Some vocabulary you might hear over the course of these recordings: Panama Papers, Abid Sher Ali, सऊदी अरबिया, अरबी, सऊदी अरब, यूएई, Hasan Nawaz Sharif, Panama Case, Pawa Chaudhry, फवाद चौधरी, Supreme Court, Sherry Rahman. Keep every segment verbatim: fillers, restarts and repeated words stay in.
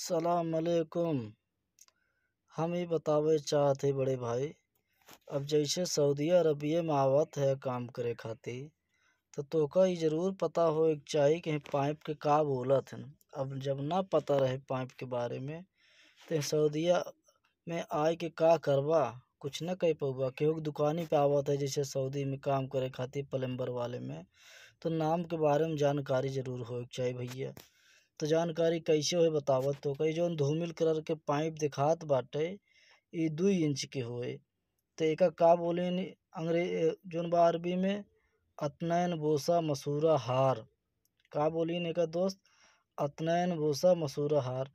अस्सलाम वालेकुम। हम ये बतावे चाहते बड़े भाई, अब जैसे सऊदी अरबिया में आवत है काम करे खातिर, तो तोका ये ज़रूर पता हो एक चाहिए कि पाइप के का बोलत हन। अब जब ना पता रहे पाइप के बारे में तो सऊदिया में आए के का करवा, कुछ ना कह पौबा। केहू दुकानी पे आवत है जैसे सऊदी में काम करे खातिर प्लम्बर वाले में, तो नाम के बारे में जानकारी ज़रूर हो चाहिए भैया। तो जानकारी कैसे हो बतावत तो कहीं जौन धूमिल कलर के पाइप दिखात बाटे ये दो इंच के होए, तो एक का बोले अंग्रेज जौन बा अरबी में अतनैन बोसा मसूरा हार का बोलिन एक दोस्त, अतनैन बोसा मसूरा हार।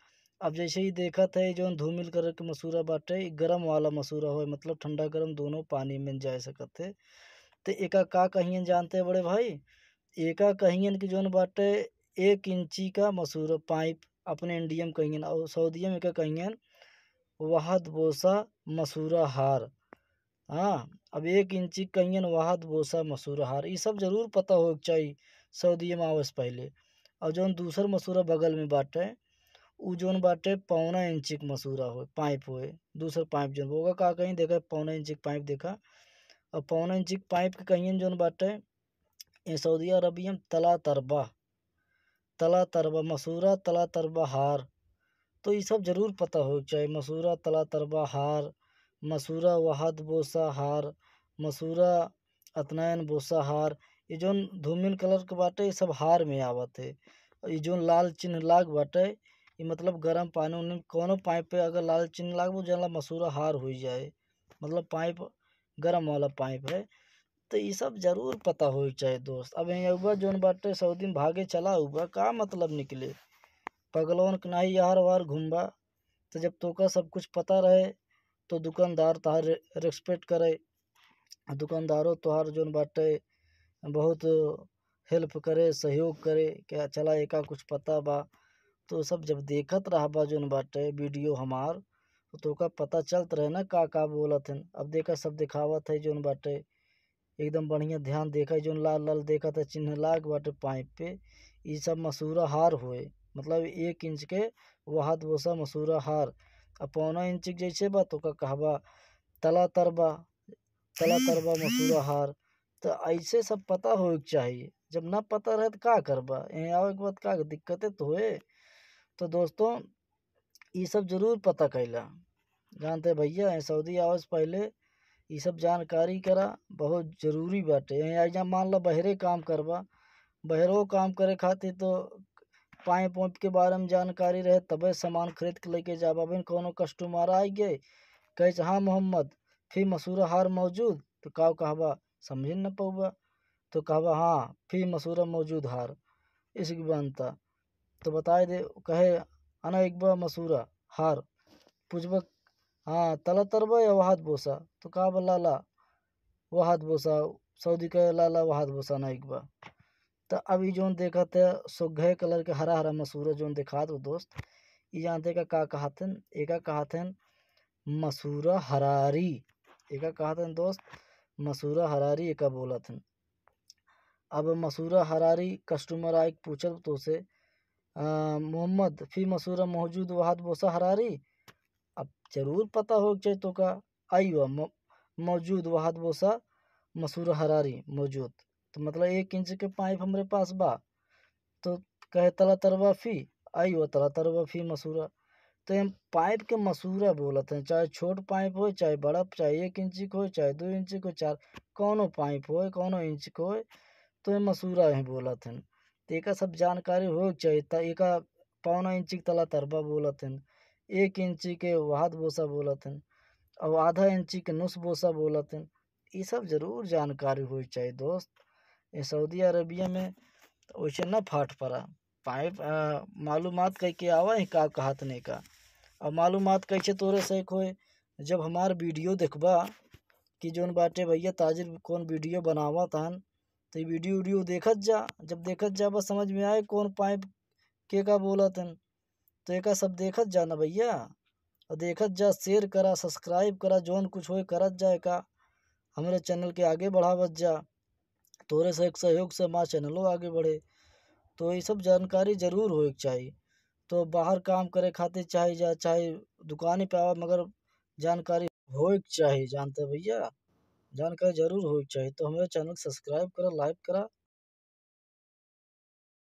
अब जैसे ही देखा था जो धूमिल कलर के मसूरा बाटे गरम वाला मसूरा हो, मतलब ठंडा गरम दोनों पानी में जा सकते है। तो एका का कहियन जानते हैं बड़े भाई, एका कहियन कि जोन बाटे एक इंची का मसूरा पाइप अपने इंडिया में कहियन, और सऊदिया में का कहियन वाहद बोसा मसूरा हार। हाँ, अब एक इंची कहियन वाहद बोसा मसूरा हार, ये सब ज़रूर पता हो चाहिए सऊदिया में आवस पहले। और जो दूसर मसूरा बगल में बाटे उ जोन बाटे पौना इंची के मसूरा हो पाइप होए, दूसर पाइप जोन होगा का कहीं देखा पौना इंची पाइप देखा। और पौना इंची पाइप के कहीं जोन बाटे सऊदी अरबिया में तला तरबा, तला तरबा मसूरा, तला तरबा हार, तो ये सब ज़रूर पता हो चाहिए। मसूरा तला तरबा हार, मसूरा वाहद बोसा हार, मसूरा अतनैन बोसा हार, ये जोन धूमिल कलर के बाटे ये सब हार में आवत है। ये जोन लाल चिन्ह लाग बाटे ये मतलब गरम पानी उन्हें कोनो पाइप पे अगर लाल चिन्ह लागू जला मसूरा हार हो जाए, मतलब पाइप गरम वाला पाइप है। तो ये सब ज़रूर पता हो चाहिए दोस्त। अब यहाँ जोन बाटे सऊदी में भागे चला हुआ का मतलब निकले पगलौन के नाई यार वार घूमबा। तो जब तोका सब कुछ पता रहे तो दुकानदार तहार रेस्पेक्ट करे, दुकानदारों तोहार जोन बाटे बहुत हेल्प करे, सहयोग करे क्या चला एका कुछ पता बा। तो सब जब देखत रहा बा जोन बाटे वीडियो हमार तो का पता चलत रहे ना का का बोलत हन। अब देखा सब दिखावत है जोन बाटे एकदम बढ़िया ध्यान देखा जोन लाल लाल देखा था चिन्ह लाग बाटे पाइप पे, ये सब मसूरा हार होए, मतलब एक इंच के वाहद बोसा मसूरा हार। अब पौना इंच जैसे बा तो का कहबा तला तरबा, तला तरबा मसूरा हार। तो ऐसे सब पता होके चाहिए, जब ना पता रहे तो का करबा, यहाँ आवे के बाद का दिक्कतें तो होए। तो दोस्तों ये सब ज़रूर पता कैला जानते भैया, यहाँ सऊदी आवास पहले ये सब जानकारी करा बहुत ज़रूरी बाटे। यहाँ मान लो बहरे काम करवा, बहरों काम करे खातिर तो पाइप वाइप के बारे में जानकारी रहे तबे सामान खरीद के लेके जा पाबिन। कोनो कस्टमर आ गए कहे हाँ मोहम्मद फिर मसूरा हार मौजूद, तो का कहबा समझ न पौबा, तो कहबा हाँ फिर मसूरा मौजूद हार इसकी बनता, तो बताए दे कहे आना एक बार मसूरा हार पुछबा हाँ तला तरबा या वाहद बोसा, तो कहा बा लाला वाहद बोसा, सऊदी कहे लाला वाहद बोसा ना एक बार। तो अभी जोन देखा था सुघे कलर के हरा हरा मसूरा जोन दिखा दो दोस्त, ये जानते का का कहते हैं, एका कहते हैं मसूरा हरारी, एका कहते हैं दोस्त मसूरा हरारी एका बोला थन। अब मसूरा हरारी कस्टमर आए पूछल तो उसे मोहम्मद फी मसूरा मौजूद वाहद बोसा हरारी, अब ज़रूर पता हो चाहिए तो का आइयो मौजूद वाहद बोसा मसूरा हरारी मौजूद, तो मतलब एक इंच के पाइप हमारे पास बा। तो कहे तला तरबा फी आइयो तला तरबा फी मसूरा, तो हम पाइप के मसूरा बोलते हैं, चाहे छोट पाइप हो चाहे बड़ा, चाहे एक इंची को हो चाहे दो इंची को, चार कौनो पाइप हो कौनो इंच को हो, तो ये मसूरा ही बोलते हैं। तो एक सब जानकारी हो चाहिए। तो एक पौना इंची के तला तरबा बोलत हन, एक इंची के वाहद बोसा बोलत हन, और आधा इंची के नुस बोसा बोलत हन, ये सब ज़रूर जानकारी हो चाहिए दोस्त। ये सऊदी अरबिया में वैसे न फाट पड़ा पाइप मालूमात करके आवा है का कहत नहीं का। और मालूमात कैसे तोरे से होए, जब हमार वीडियो देखबा कि जोन बाटे भैया ताजिर कौन वीडियो बनावा तहन, तो वीडियो वीडियो देखत जा, जब देखत जा बस समझ में आए कौन पाइप के का बोलत हन। तो एक सब देखत जा ना भैया, और देखत जा शेयर करा सब्सक्राइब करा जोन कुछ होए करत जाए का, हमारे चैनल के आगे बढ़ावत जा, तोरे से एक सहयोग से हमारा चैनलों आगे बढ़े। तो ये सब जानकारी ज़रूर होए चाहिए। तो बाहर काम करे खातिर चाहे जा चाहे दुकान पे आवा, मगर जानकारी होइक चाही, जानते भैया, जानकारी जरूर होइक चाही। तो हमारे चैनल सब्सक्राइब करा, लाइक करा।